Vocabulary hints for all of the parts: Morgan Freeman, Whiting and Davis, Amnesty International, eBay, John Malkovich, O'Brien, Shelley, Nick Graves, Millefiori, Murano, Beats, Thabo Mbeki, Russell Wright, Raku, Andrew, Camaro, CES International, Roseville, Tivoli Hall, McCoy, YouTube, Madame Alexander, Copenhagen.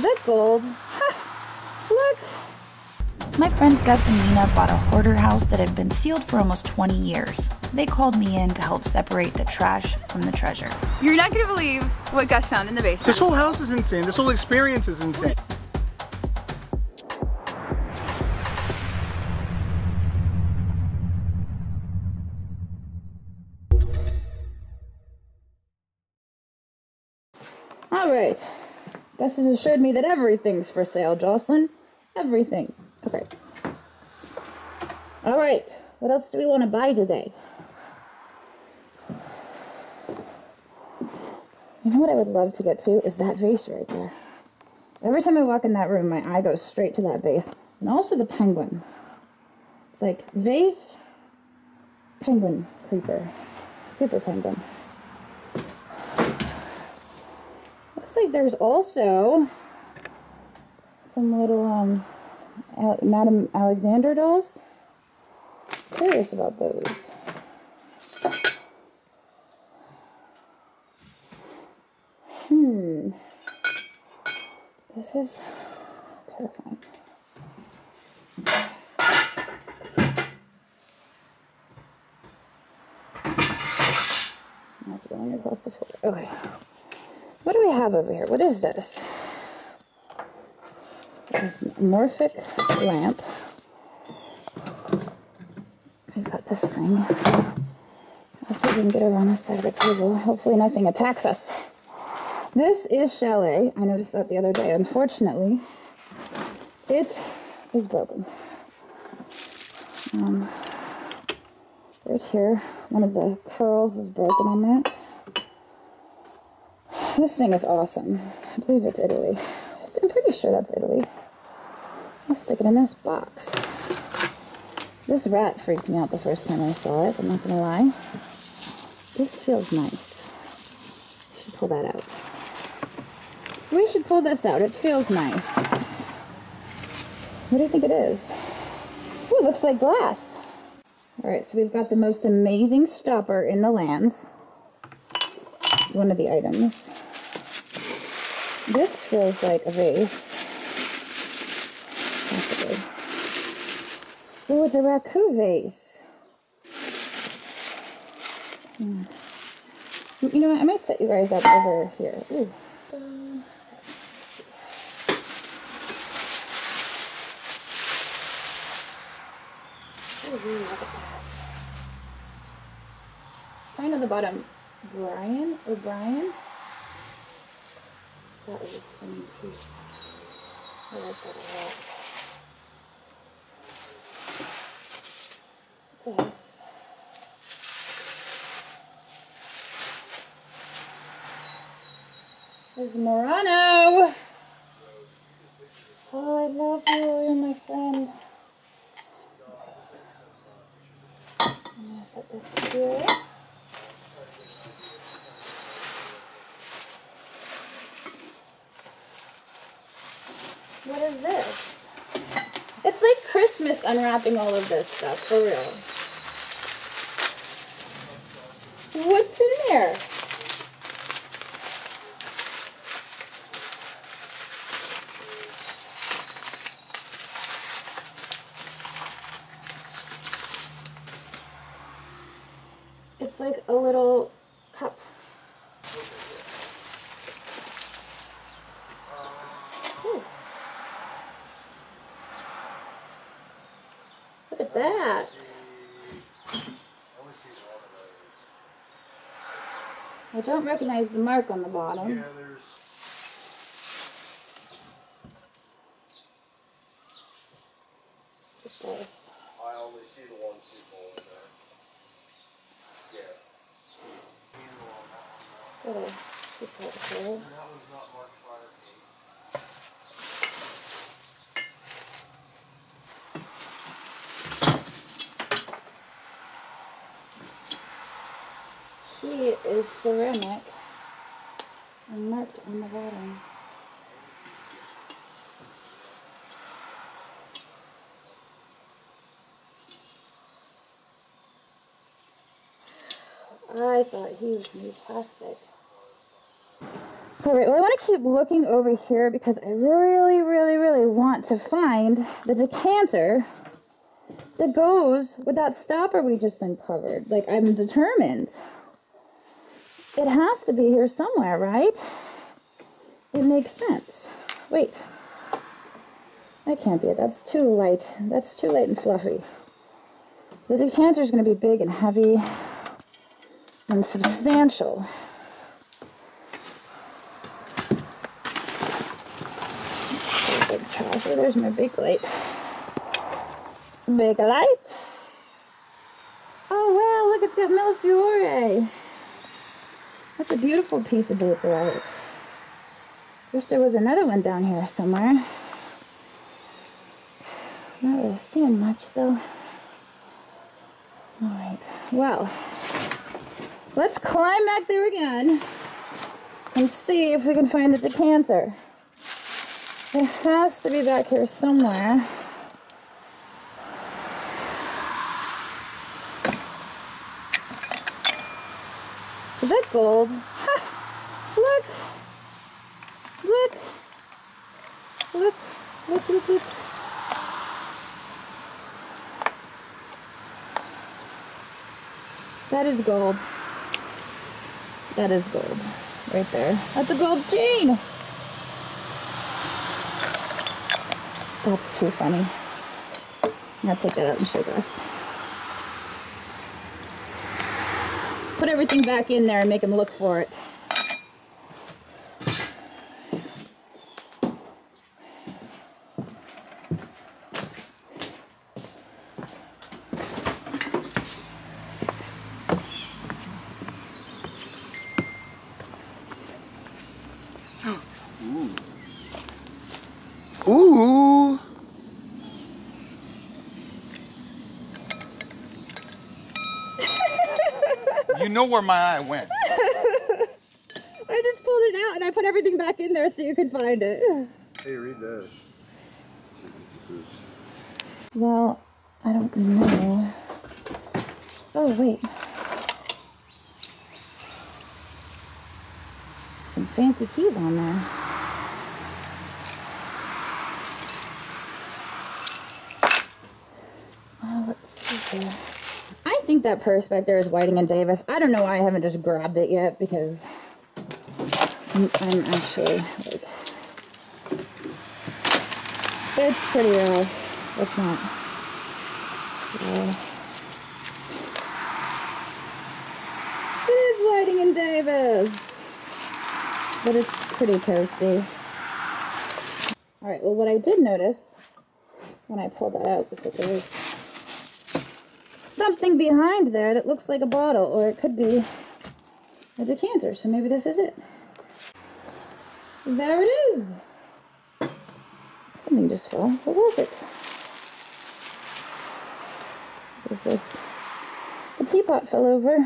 Is that gold? Look! My friends Gus and Nina bought a hoarder house that had been sealed for almost 20 years. They called me in to help separate the trash from the treasure. You're not gonna believe what Gus found in the basement. This whole house is insane. This whole experience is insane. All right, Gus has assured me that everything's for sale, Jocelyn. Everything. Okay. All right. What else do we want to buy today? You know what I would love to get to is that vase right there. Every time I walk in that room, my eye goes straight to that vase. And also the penguin. It's like vase, penguin, creeper. Creeper penguin. Looks like there's also some little, Madame Alexander dolls. Curious about those. This is terrifying. That's rolling across the floor. Okay. What do we have over here? What is this? This Morphic lamp. I've got this thing. Let's see if we can get over on this side of the table. Hopefully nothing attacks us. This is Shelley. I noticed that the other day. Unfortunately, it is broken. Right here, one of the pearls is broken on that. This thing is awesome. I believe it's Italy. I'm pretty sure that's Italy. I'll stick it in this box. This rat freaked me out the first time I saw it, I'm not gonna lie. This feels nice. We should pull that out. We should pull this out, it feels nice. What do you think it is? Ooh, it looks like glass. All right, so we've got the most amazing stopper in the land. It's one of the items. This feels like a vase. Possibly. Oh, it's a raku vase. Hmm. You know what? I might set you guys up over here. Ooh. Look at that. Sign on the bottom. O'Brien. That was a stunning piece. I like that a lot. This. This is Murano. Oh, I love you, you're my friend. I'm going to set this here. What is this? It's like Christmas unwrapping all of this stuff, for real. What's in there? It's like a little cup. Ooh. Look at that. I don't recognize the mark on the bottom. Yeah, what's this? I only see the one symbol in there. Yeah. Gotta put that here. She is ceramic and marked on the bottom. I thought he was new plastic. All right, well, I want to keep looking over here because I really want to find the decanter that goes with that stopper we just uncovered. Like, I'm determined. It has to be here somewhere, right? It makes sense. Wait. That can't be it. That's too light. That's too light and fluffy. The decanter is going to be big and heavy and substantial. Big trouser. There's my big light. Big light. Oh, wow. Look, it's got Millefiori. That's a beautiful piece of big light. Wish there was another one down here somewhere. Not really seeing much though. Alright, well, let's climb back there again and see if we can find the decanter. It has to be back here somewhere. Is that gold? Ha! Look! Look! Look! Look! Look! Look! That is gold. That is gold. Right there. That's a gold chain! That's too funny. Now take that out and show this. Put everything back in there and make him look for it. Know where my eye went. I just pulled it out and I put everything back in there so you could find it. Hey, read this. This is... Well, I don't know. Oh, wait. Some fancy keys on there. Oh, let's see here. I think that purse back there is Whiting and Davis. I don't know why I haven't just grabbed it yet because I'm actually like, it's pretty rough. It's not. It is Whiting and Davis, but it's pretty toasty. All right. Well, what I did notice when I pulled that out was that there was something behind there that looks like a bottle, or it could be a decanter, so maybe this is it. There it is! Something just fell. What was it? What is this? The teapot fell over.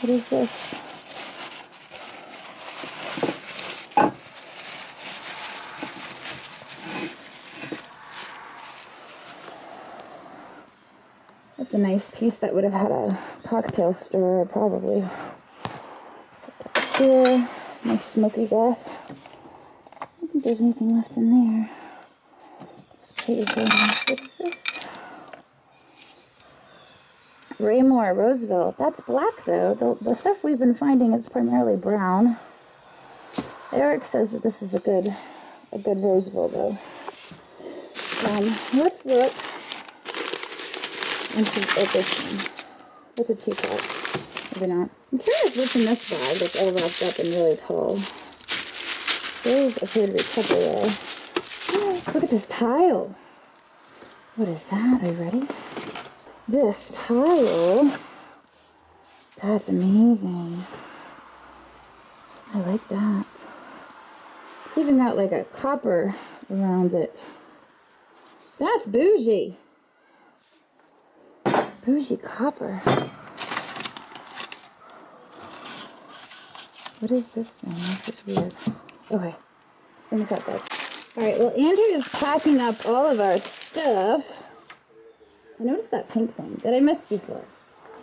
What is this? A nice piece that would have had a cocktail stirrer, probably. Set that here. Nice smoky glass. I don't think there's anything left in there. This page, what is this? Raymore, Roseville. That's black though. The stuff we've been finding is primarily brown. Eric says that this is a good Roseville though. Let's look. And some opus. It's a teapot. Maybe not. I'm curious what's in this bag that's all wrapped up and really tall. Those appear to be Tupperware. Yeah, look at this tile. What is that? Are you ready? This tile. That's amazing. I like that. It's even got like a copper around it. That's bougie. Bougie copper. What is this thing? This is weird. Okay, let's bring this outside. All right, well, Andrew is packing up all of our stuff. I noticed that pink thing that I missed before.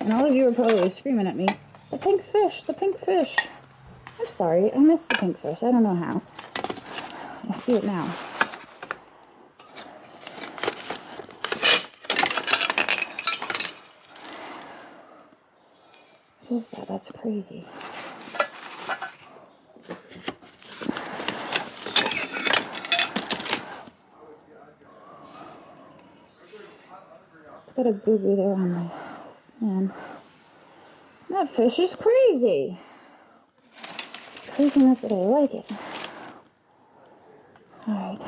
And all of you were probably screaming at me. The pink fish, the pink fish. I'm sorry, I missed the pink fish. I don't know how. I see it now. What is that? That's crazy. It's got a boo-boo there on my hand. That fish is crazy. Crazy enough that I like it. Alright.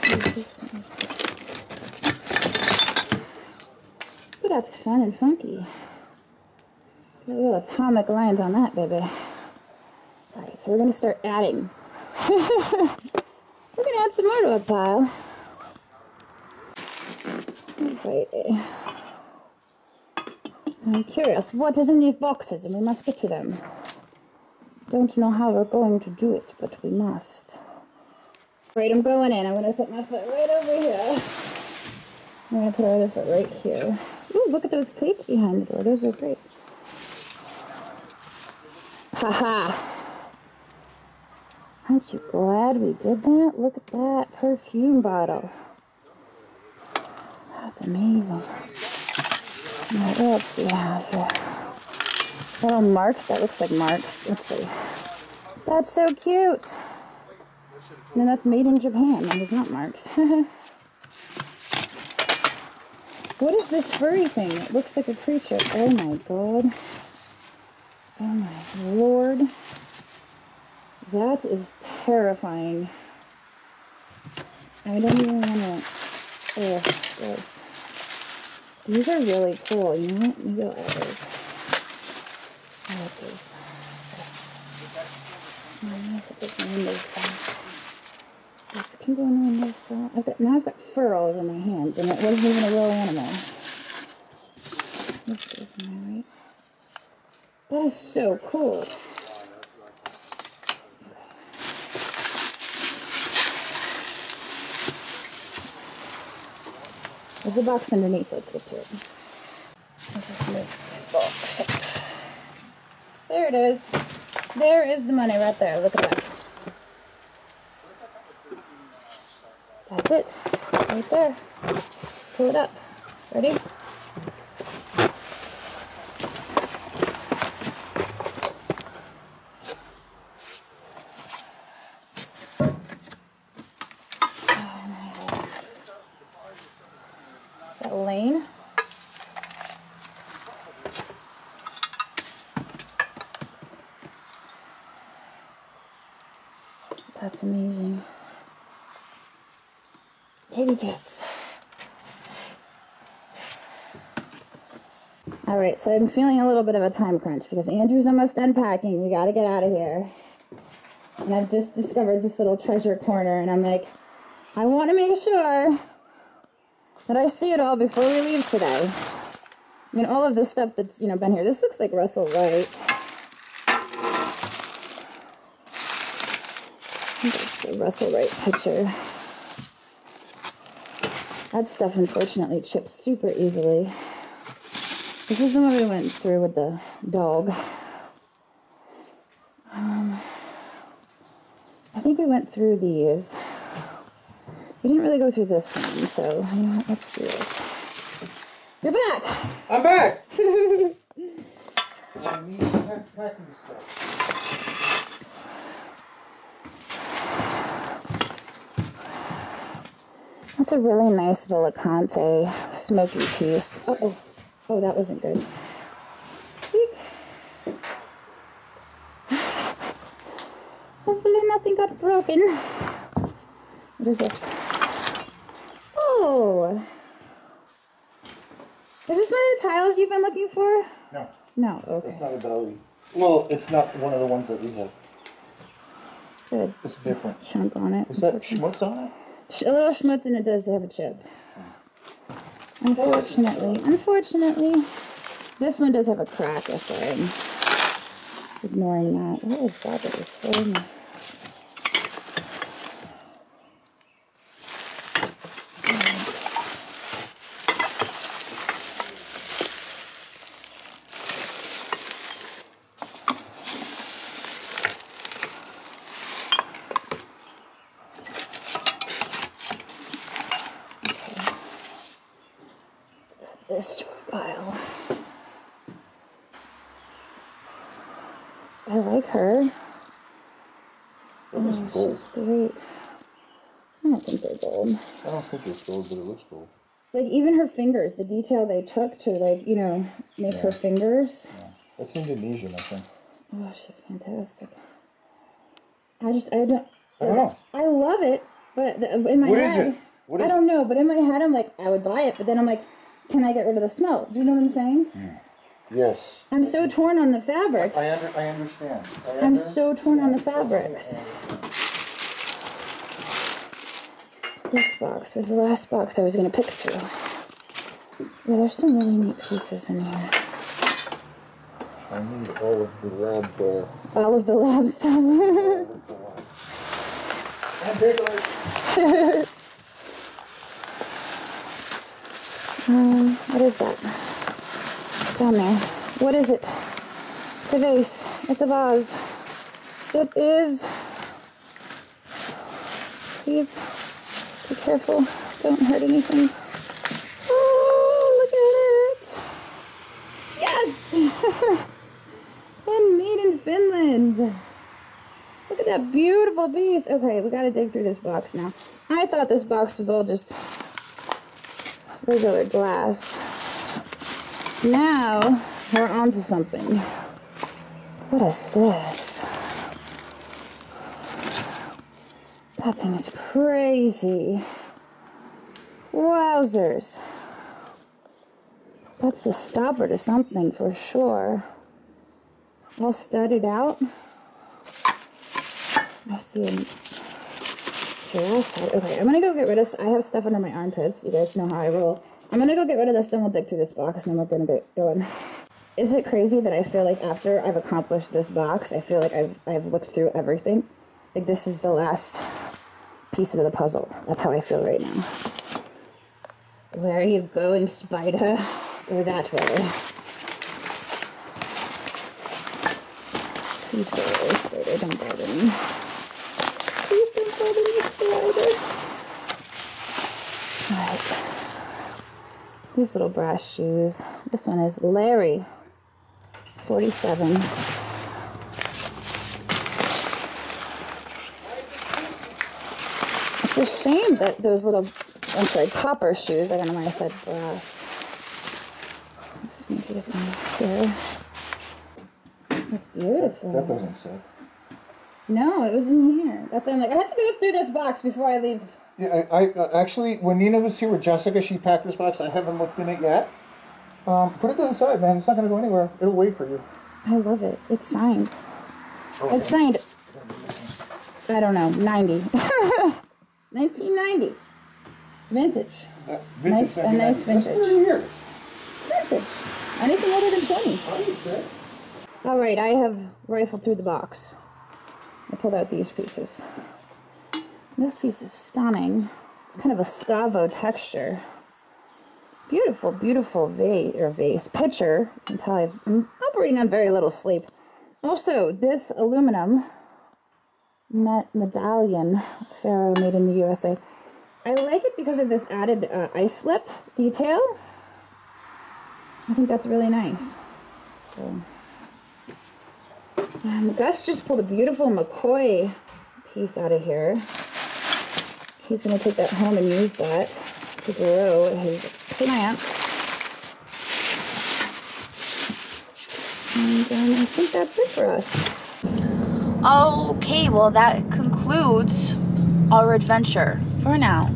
What's this thing? Ooh, that's fun and funky. Got real atomic lines on that, baby. Alright, so we're gonna start adding. We're gonna add some more to our pile. Alrighty. I'm curious what is in these boxes, and we must get to them. Don't know how we're going to do it, but we must. Right, I'm going in. I'm going to put my foot right over here. I'm going to put our other foot right here. Ooh, look at those plates behind the door. Those are great. Haha. Aren't you glad we did that? Look at that perfume bottle. That's amazing. What else do we have here? Little marks. That looks like marks. Let's see. That's so cute. And that's made in Japan. That is not marks. What is this furry thing? It looks like a creature. Oh my god. Oh my lord. That is terrifying. I don't even want to... Oh, gross. These are really cool, you know what? Maybe I'll add those. I like those. This can go on the window side. Now I've got fur all over my hand, and it wasn't even a real animal. This is my right. That is so cool. There's a box underneath, let's get to it. Let's just move this box up. There it is. There is the money right there, look at that. That's it, right there. Pull it up, ready? That's amazing. Kitty cats. Alright, so I'm feeling a little bit of a time crunch because Andrew's almost unpacking. We gotta get out of here. And I've just discovered this little treasure corner, and I'm like, I want to make sure that I see it all before we leave today. I mean, all of this stuff that's, you know, been here. This looks like Russell Wright. It's a Russell Wright picture. That stuff unfortunately chips super easily. This is the one we went through with the dog. I think we went through these. We didn't really go through this one, so you know what, let's do this. You're back! I'm back! I need packing stuff. That's a really nice Villicante smoky piece. Uh-oh. Oh, that wasn't good. Eek. Hopefully nothing got broken. What is this? Oh! Is this one of the tiles you've been looking for? No. No, okay. It's not a belly. Well, it's not one of the ones that we have. It's good. It's different. Chunk on it. Is that schmutz on it? A little schmutz, and it does have a chip. Unfortunately, this one does have a crack. If I'm ignoring that. What is that that was holding? this to a pile. I like her. That was gold. Great. I don't think they're gold. I don't think it's gold, but it looks gold. Like, even her fingers, the detail they took to, like, you know, make her fingers. Yeah. That's Indonesian, I think. Oh, she's fantastic. I don't know. I love it, but in my head, I don't know, but in my head, I'm like, I would buy it, but then I'm like, can I get rid of the smell? Do you know what I'm saying? Yeah. Yes. I'm so torn on the fabrics. I understand. I'm so torn on the fabrics. This box was the last box I was going to pick through. Yeah, there's some really neat pieces in here. I need all of the lab... all of the lab stuff. And bigger. What is that? Down there. What is it? It's a vase. It's a vase. It is... Please, be careful. Don't hurt anything. Oh, look at it! Yes! And made in Finland. Look at that beautiful piece. Okay, we gotta dig through this box now. I thought this box was all just... regular glass. Now we're onto something. What is this? That thing is crazy. Wowzers. That's the stopper to something for sure. All studded out. I see a giraffe head. Okay, I'm gonna go get rid of this. I have stuff under my armpits. You guys know how I roll. I'm gonna go get rid of this, then we'll dig through this box, and then we're gonna get going. Is it crazy that I feel like after I've accomplished this box, I feel like I've looked through everything? Like, this is the last piece of the puzzle. That's how I feel right now. Where are you going, spider? Or that way. Please go away, spider. Don't bother me. Please don't bother me, spider. Alright. These little brass shoes. This one is Larry, 47. It's a shame that those little, I'm sorry, copper shoes. I don't know why I said brass. Let's make this one here. That's beautiful. That doesn't suck. No, it was in here. That's why I'm like, I have to go through this box before I leave. Yeah, I actually, when Nina was here with Jessica, she packed this box. I haven't looked in it yet. Put it to the side, man. It's not going to go anywhere. It'll wait for you. I love it. It's signed. Oh, it's signed. I don't know. 90. 1990. Vintage. Vintage. A nice vintage. That's 30 years. It's vintage. Anything older than 20. Okay. All right, I have rifled through the box. I pulled out these pieces. This piece is stunning. It's kind of a scavo texture. Beautiful, beautiful vase pitcher. You can tell I'm operating on very little sleep. Also, this aluminum medallion, Pharaoh made in the USA. I like it because of this added ice lip detail. I think that's really nice. So. Gus just pulled a beautiful McCoy piece out of here. He's going to take that home and use that to grow his plants. And I think that's it for us. Okay, well that concludes our adventure for now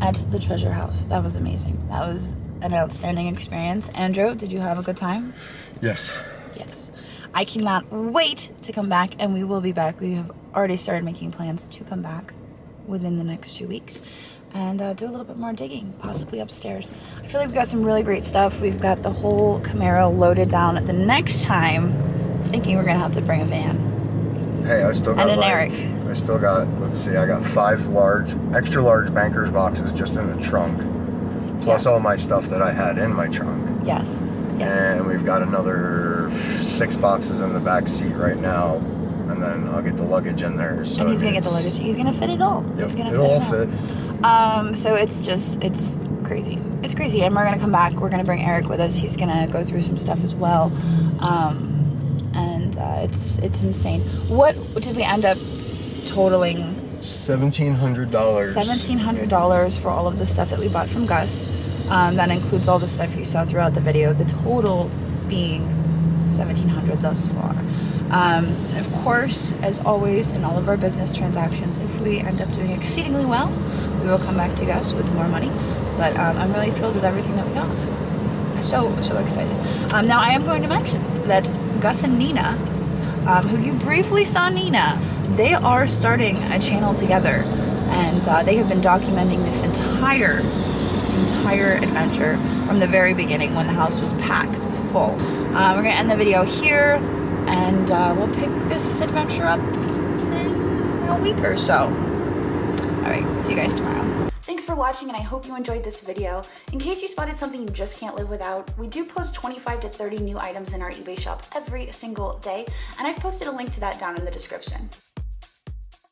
at the treasure house. That was amazing. That was an outstanding experience. Andrew, did you have a good time? Yes. Yes. I cannot wait to come back, and we will be back. We have already started making plans to come back within the next 2 weeks and do a little bit more digging, possibly upstairs. I feel like we've got some really great stuff. We've got the whole Camaro loaded down. The next time, thinking we're gonna have to bring a van. Hey, I still got and an Eric. I still got, let's see, I got 5 large, extra large banker's boxes just in the trunk, plus all my stuff that I had in my trunk. Yes, yes. And we've got another 6 boxes in the back seat right now. And then I'll get the luggage in there. So and he's going to get the luggage. He's going to fit it all. Yep, he's going to fit it all. So it's just, it's crazy. It's crazy. And we're going to come back. We're going to bring Eric with us. He's going to go through some stuff as well. It's insane. What did we end up totaling? $1,700. $1,700 for all of the stuff that we bought from Gus. That includes all the stuff you saw throughout the video. The total being $1,700 thus far. Of course, as always in all of our business transactions, if we end up doing exceedingly well, we will come back to Gus with more money. But I'm really thrilled with everything that we got. So excited. Now I am going to mention that Gus and Nina, who you briefly saw Nina, they are starting a channel together, and they have been documenting this entire adventure from the very beginning when the house was packed full. We're gonna end the video here, and we'll pick this adventure up in a week or so. All right, see you guys tomorrow. Thanks for watching, and I hope you enjoyed this video. In case you spotted something you just can't live without, we do post 25 to 30 new items in our eBay shop every single day, and I've posted a link to that down in the description.